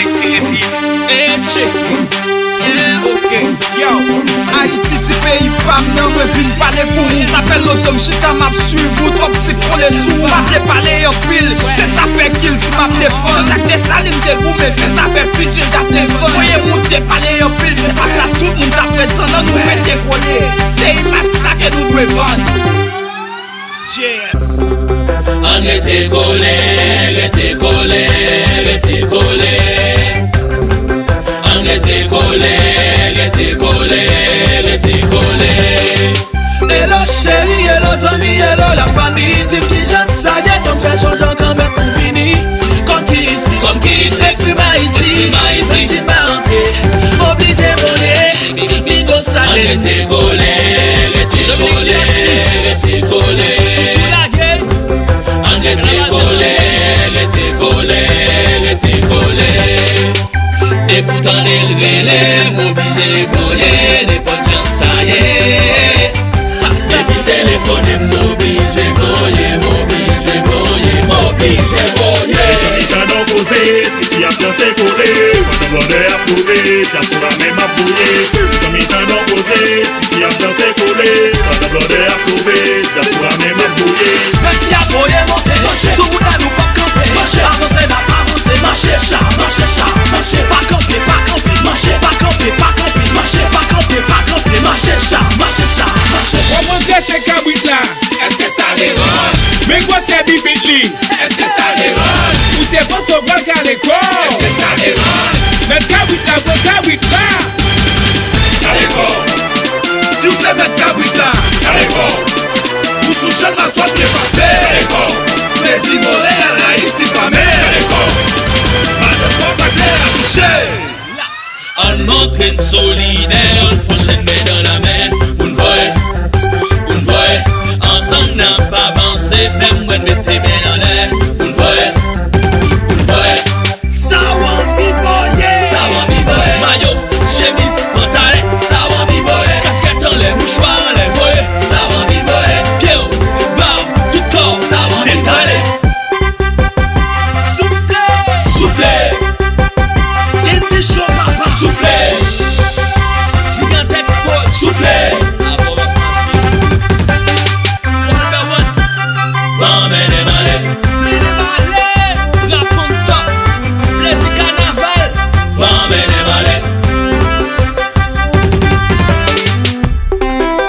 1980. Eche, yeah, ok, yo. Haïti, ti pays, pam, nan revil, pa de fourou. S'appelle l'automne, chita map suiv, ou trop petit pour les sous. Map les palais en fil, c'est ça fait qu'il dit map les fonds. Jacques Dessalines de Goumé, c'est ça fait pitcher d'ap les fonds. Voyez monter palais en fil, c'est pas ça tout le monde après temps, non nous met des collés. C'est image ça que nous devons vendre. Yes. On était collés, était collés, était collés. On était collés, était collés, était collés. Hello chérie, hello amis, hello la famille. Dis que j'en sais, donc j'ai changé quand même pour finir. Comme qui s'exprime Haïti, si pas rentré, obligé voler. Bigo salé, était collés, était collés, était collés. Get it golé, des boutons de relais, m'obligé voler, des potes j'ensaillé. Depuis téléphone, m'obligé voler, m'obligé voler, m'obligé voler. J'ai canon posé, si tu as pensé voler, quand on voulait approuver, t'as pour la même approuver. J'ai canon posé, si tu as pensé voler, quand on voulait approuver, t'as pour la même approuver. Même si à voler mon sous bout là nous pas camper, avancer n'a pas avancé, marcher chat, marcher pas camper, marcher chat. On regrette ces cabrites là, est-ce que ça dérange? Mais quoi c'est bibitli? Est-ce que ça dérange? Ou t'es pas sur blanc à l'école? Est-ce que ça dérange? Mais cabrites là, bon cabrites là, à l'école. Si vous savez mettre cabrites là, à l'école. Vous sous chaîne la soie dépassée, à l'école. Les Timolais à la Haïti, pas mal à l'école. Pas de pompe à terre à toucher. On m'entraîne solidaire, on fonctionne dans la mer. On voit, ensemble n'a pas avancé. Fais-moi de mettre tes mains dans l'air. On voit, ça va en vivoyer. Maillot, chemise, pantalon, ça va en vivoyer. Casquette dans les mouchoirs, on les voit, ça va en vivoyer. Pierrot, barbe, tout corps, ça va en vivoyer. Ensemble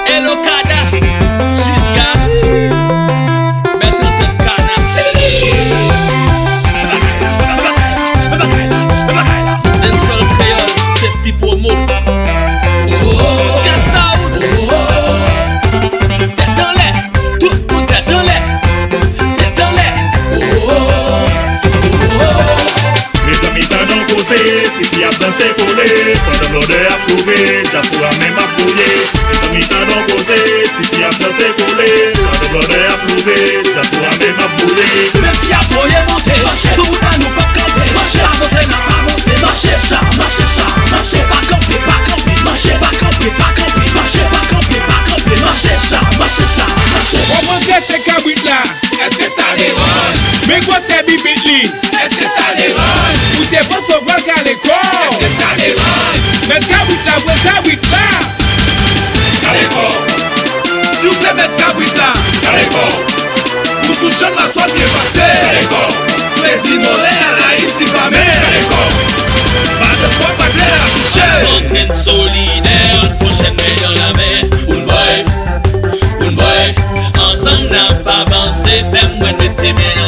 n'a pas avancé, fais-moi de tes mains.